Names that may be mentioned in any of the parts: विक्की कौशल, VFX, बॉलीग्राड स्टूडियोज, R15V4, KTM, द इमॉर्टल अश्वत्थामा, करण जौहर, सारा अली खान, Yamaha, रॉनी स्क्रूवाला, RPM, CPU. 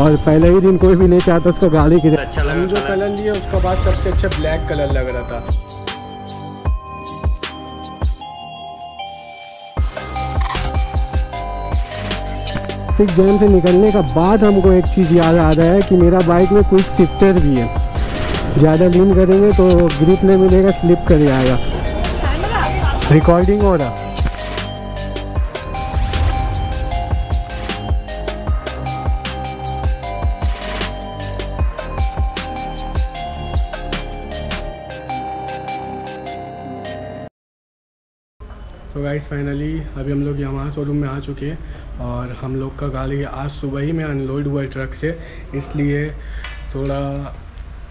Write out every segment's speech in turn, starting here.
और पहले ही दिन कोई भी नहीं चाहता उसका गाड़ी की अच्छा लगा। जो कलर लिया उसका बाद सबसे अच्छा ब्लैक कलर लग रहा था। ट्रैफिक जैम से निकलने का बाद हमको एक चीज़ याद आ रहा है कि मेरा बाइक में क्विक शिफ्टर भी है, ज़्यादा लीन करेंगे तो ग्रिप नहीं मिलेगा, स्लिप कर जाएगा। रिकॉर्डिंग हो रहा। सो गाइस फाइनली अभी हम लोग यामाहा शोरूम में आ चुके हैं और हम लोग का गाड़ी आज सुबह ही में अनलोड हुआ है ट्रक से, इसलिए थोड़ा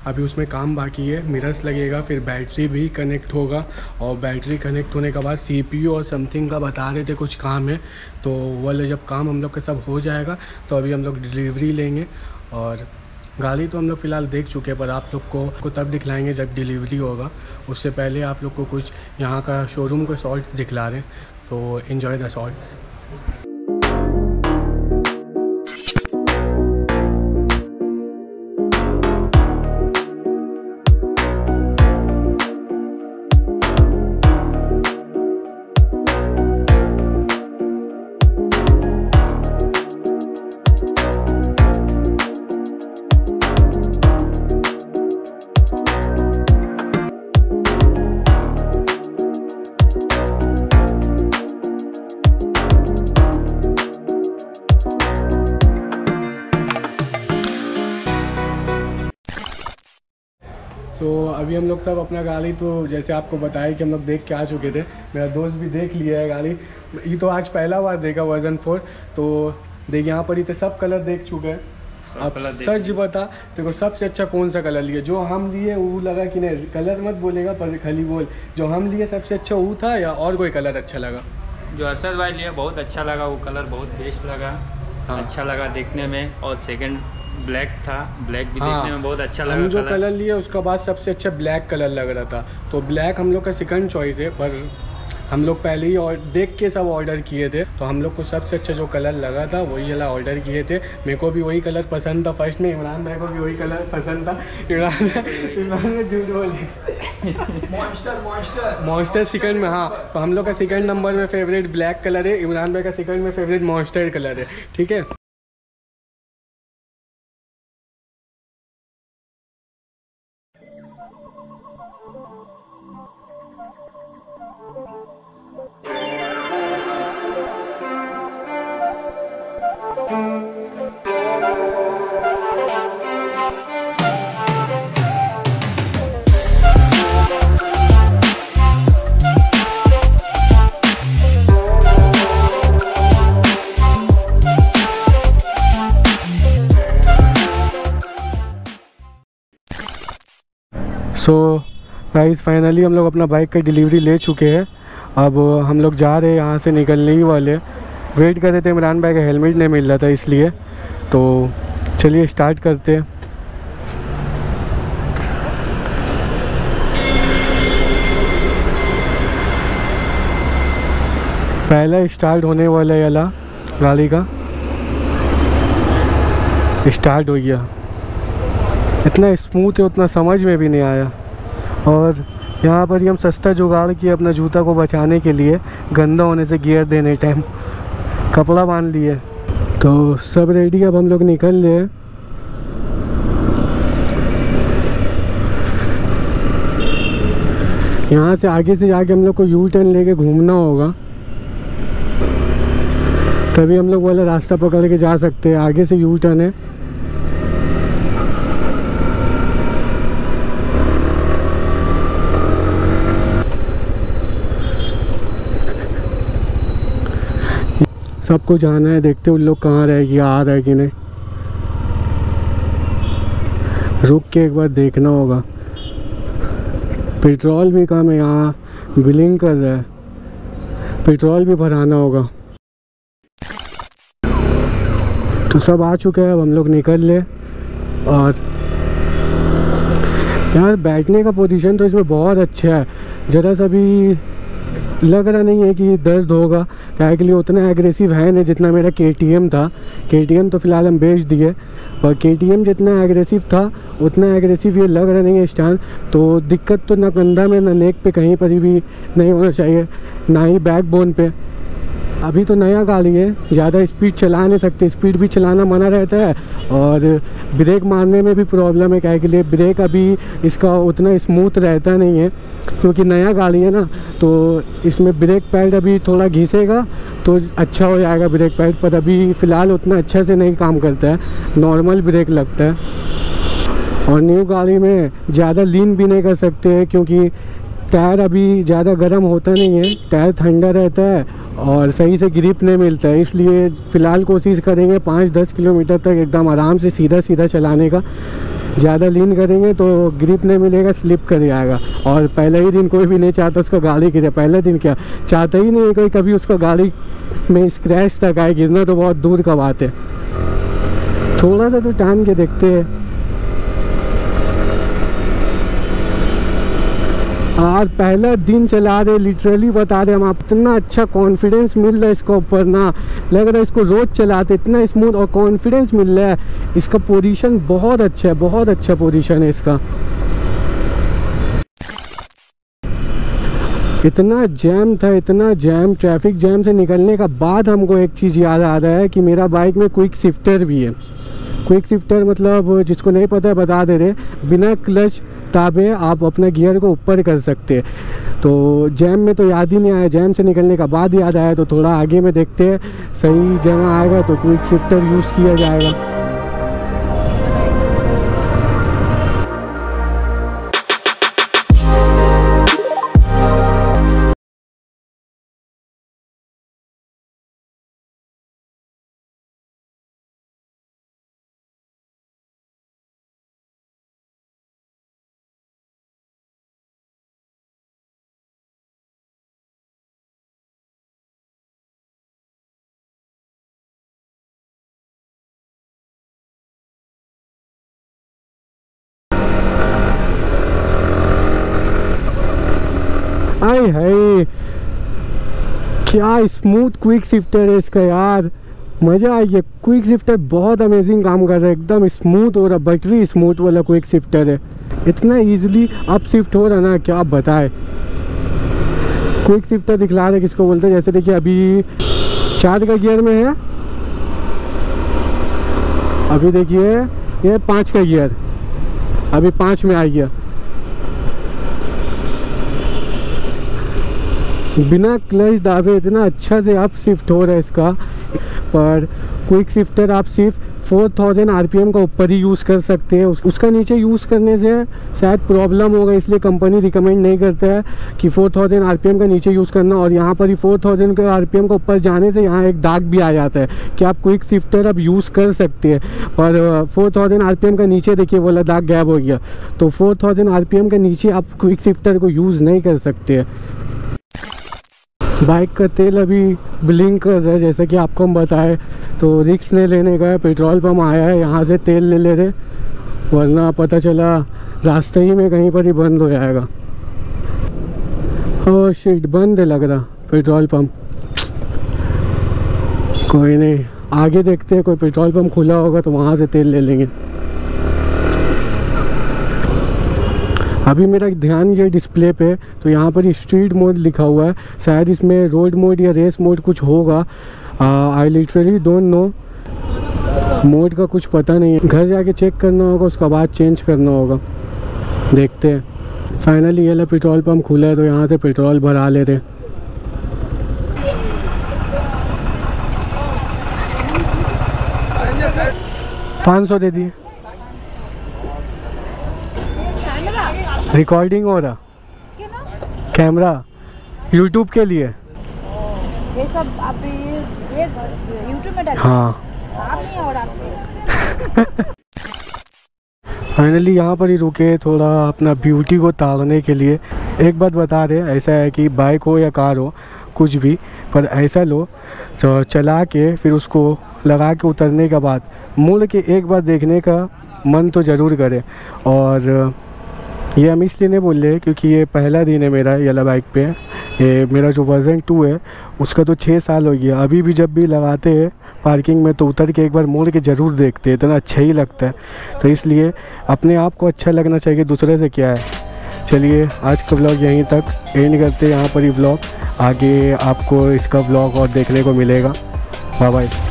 अभी उसमें काम बाकी है। मिरर्स लगेगा, फिर बैटरी भी कनेक्ट होगा और बैटरी कनेक्ट होने के बाद CPU और समथिंग का बता रहे थे कुछ काम है, तो वह जब काम हम लोग का सब हो जाएगा तो अभी हम लोग डिलीवरी लेंगे। और गाड़ी तो हम लोग फ़िलहाल देख चुके हैं, पर आप लोग को तब दिखलाएंगे जब डिलीवरी होगा, उससे पहले आप लोग को कुछ यहाँ का शोरूम का शॉर्ट्स दिखला रहे हैं, तो एंजॉय द शॉर्ट्स। तो अभी हम लोग सब अपना गाड़ी तो जैसे आपको बताया कि हम लोग देख के आ चुके थे, मेरा दोस्त भी देख लिया है गाड़ी, ये तो आज पहला बार देखा वर्जन 4। तो देख यहाँ पर इतने सब कलर देख चुके हैं। अब सच बता देखो सबसे अच्छा कौन सा कलर लिया? जो हम लिए वो लगा कि नहीं, कलर मत बोलेगा पर खाली बोल जो हम लिए सबसे अच्छा वो था या और कोई कलर अच्छा लगा? जो अरशद भाई लिया बहुत अच्छा लगा, वो कलर बहुत बेस्ट लगा, अच्छा लगा देखने में। और सेकेंड ब्लैक था, ब्लैक भी देखने में बहुत अच्छा लगा। हम जो कलर लिए उसका बाद सबसे अच्छा ब्लैक कलर लग रहा था, तो ब्लैक हम लोग का सेकंड चॉइस है, पर हम लोग पहले ही और देख के सब ऑर्डर किए थे, तो हम लोग को सबसे अच्छा जो कलर लगा था वही वाला ऑर्डर किए थे। मेरे को भी वही कलर पसंद था फर्स्ट में, इमरान भाई को भी वही कलर पसंद था। इमरान झूठ बोले, मॉन्स्टर सेकंड में। हाँ, तो हम लोग का सेकंड नंबर में फेवरेट ब्लैक कलर है, इमरान भाई का सेकंड में फेवरेट मॉन्स्टर कलर है, ठीक है। सो गाइस फाइनली हम लोग अपना बाइक का डिलीवरी ले चुके हैं। अब हम लोग जा रहे हैं, यहाँ से निकलने ही वाले, वेट कर रहे थे, इमरान भाई का हेलमेट नहीं मिल रहा था इसलिए, तो चलिए स्टार्ट करते हैं। पहला स्टार्ट होने वाला है, अला गाड़ी का स्टार्ट हो गया। इतना स्मूथ है उतना समझ में भी नहीं आया। और यहाँ पर ही हम सस्ता जुगाड़ किया अपना जूता को बचाने के लिए, गंदा होने से गियर देने टाइम कपड़ा बांध लिए। तो सब रेडी, अब हम लोग निकल लिए। यहाँ से आगे से जाके हम लोग को U-turn लेके घूमना होगा, तभी हम लोग वाला रास्ता पकड़ के जा सकते हैं। आगे से U-turn है। सबको जाना है, देखते हैं उन लोग कहाँ रहेगी, आ रहा है कि नहीं, रुक के एक बार देखना होगा। पेट्रोल भी कम है, यहाँ बिलिंग कर रहा है, पेट्रोल भी भराना होगा। तो सब आ चुका है, अब हम लोग निकल ले। और यार बैठने का पोजीशन तो इसमें बहुत अच्छा है, ज़रा सा भी लग रहा नहीं है कि दर्द होगा, क्या के लिए उतना एग्रेसिव है नहीं जितना मेरा KTM था। KTM तो फ़िलहाल हम बेच दिए, पर KTM जितना एग्रेसिव था उतना एग्रेसिव ये लग रहा नहीं है स्टैंड। तो दिक्कत तो ना कंधा में ना नेक पे कहीं पर भी नहीं होना चाहिए, ना ही बैक बोन पे। अभी तो नया गाड़ी है, ज़्यादा स्पीड चला नहीं सकते, स्पीड भी चलाना मना रहता है और ब्रेक मारने में भी प्रॉब्लम है, क्या के लिए ब्रेक अभी इसका उतना स्मूथ रहता नहीं है क्योंकि नया गाड़ी है ना। तो इसमें ब्रेक पैड अभी थोड़ा घिसेगा तो अच्छा हो जाएगा ब्रेक पैड, पर अभी फ़िलहाल उतना अच्छा से नहीं काम करता है, नॉर्मल ब्रेक लगता है। और न्यू गाड़ी में ज़्यादा लीन भी नहीं कर सकते हैं क्योंकि टायर अभी ज़्यादा गर्म होता नहीं है, टायर ठंडा रहता है और सही से ग्रिप नहीं मिलता है। इसलिए फ़िलहाल कोशिश करेंगे 5-10 किलोमीटर तक एकदम आराम से सीधा चलाने का। ज़्यादा लीन करेंगे तो ग्रिप नहीं मिलेगा, स्लिप कर जाएगा। और पहले ही दिन कोई भी नहीं चाहता उसका गाड़ी गिरे, पहले दिन क्या चाहता ही नहीं कोई कभी उसका गाड़ी में स्क्रैच तक आए, गिरना तो बहुत दूर का बात है। थोड़ा सा तो टान के देखते हैं। और पहला दिन चला रहे, लिटरली बता रहे हम, आप इतना अच्छा कॉन्फिडेंस मिल रहा है इसको ऊपर ना, लग रहा है इसको रोज़ चलाते, इतना स्मूथ और कॉन्फिडेंस मिल रहा है। इसका पोजीशन बहुत अच्छा है, बहुत अच्छा पोजीशन है इसका। इतना जैम था, इतना जैम, ट्रैफिक जैम से निकलने का बाद हमको एक चीज़ याद आ रहा है कि मेरा बाइक में क्विक शिफ्टर भी है। क्विक शिफ्टर मतलब जिसको नहीं पता है बता दे रहे, बिना क्लच ताबे आप अपना गियर को ऊपर कर सकते हैं। तो जैम में तो याद ही नहीं आया, जैम से निकलने का बाद याद आया। तो थोड़ा आगे में देखते हैं, सही जगह आएगा तो क्विक शिफ्टर यूज़ किया जाएगा। आए हाय, क्या स्मूथ क्विक शिफ्टर है इसका यार, मज़ा आई है। क्विक शिफ्टर बहुत अमेजिंग काम कर रहा है, एकदम स्मूथ हो रहा, बैटरी स्मूथ वाला क्विक शिफ्टर है। इतना इजीली अप शिफ्ट हो रहा ना, क्या आप बताएं। क्विक शिफ्टर दिखला रहा है किसको बोलते हैं, जैसे देखिए अभी 4 का गियर में है, अभी देखिए ये 5 का गियर, अभी 5 में आ गया। बिना क्लच दाबे इतना अच्छा से आप शिफ्ट हो रहा है इसका। पर क्विक शिफ्टर आप सिर्फ 4000 RPM का ऊपर ही यूज़ कर सकते हैं, उसका नीचे यूज़ करने से शायद प्रॉब्लम होगा, इसलिए कंपनी रिकमेंड नहीं करता है कि 4000 RPM का नीचे यूज़ करना। और यहाँ पर ही 4000 RPM का ऊपर जाने से यहाँ एक दाग भी आ जाता है कि आप क्विक शिफ्टर अब यूज़ कर सकते हैं, पर 4000 RPM का नीचे देखिए वाला दाग गायब हो गया। तो 4000 RPM के नीचे आप क्विक शिफ्टर को यूज़ नहीं कर सकते। बाइक का तेल अभी ब्लिंक कर रहा है, जैसा कि आपको हम बताए तो रिक्स नहीं लेने का है, पेट्रोल पम्प आया है यहाँ से तेल ले रहे, वरना पता चला रास्ते ही में कहीं पर ही बंद हो जाएगा। ओह शिट, बंद है लग रहा पेट्रोल पम्प। कोई नहीं, आगे देखते हैं, कोई पेट्रोल पम्प खुला होगा तो वहाँ से तेल ले लेंगे। अभी मेरा ध्यान ये डिस्प्ले पे, तो यहाँ पर स्ट्रीट मोड लिखा हुआ है, शायद इसमें रोड मोड या रेस मोड कुछ होगा। I literally don't know, mode का कुछ पता नहीं है, घर जाके चेक करना होगा, उसका बाद चेंज करना होगा, देखते हैं। फाइनली ये ला पेट्रोल पंप खुला है, तो यहाँ से पेट्रोल भरा ले रहे। $500 दे दिए। रिकॉर्डिंग हो रहा कैमरा यूट्यूब के लिए, ये सब आप ये यूट्यूब में डाल, हाँ आप नहीं और आप। फाइनली यहाँ पर ही रुके थोड़ा अपना ब्यूटी को ताकने के लिए। एक बात बता दें, ऐसा है कि बाइक हो या कार हो कुछ भी, पर ऐसा लो तो चला के फिर उसको लगा के उतरने के बाद मुड़ के एक बार देखने का मन तो ज़रूर करे। और ये हम इसलिए नहीं बोल रहे क्योंकि ये पहला दिन है मेरा येला बाइक पे, ये मेरा जो वर्जन 2 है उसका तो 6 साल हो गया, अभी भी जब भी लगाते हैं पार्किंग में तो उतर के एक बार मोड़ के ज़रूर देखते हैं, इतना अच्छा ही लगता है। तो इसलिए अपने आप को अच्छा लगना चाहिए, दूसरे से क्या है। चलिए आज का व्लॉग यहीं तक एंड करते हैं, यहाँ पर ही व्लॉग, आगे आपको इसका व्लॉग और देखने को मिलेगा। Bye bye.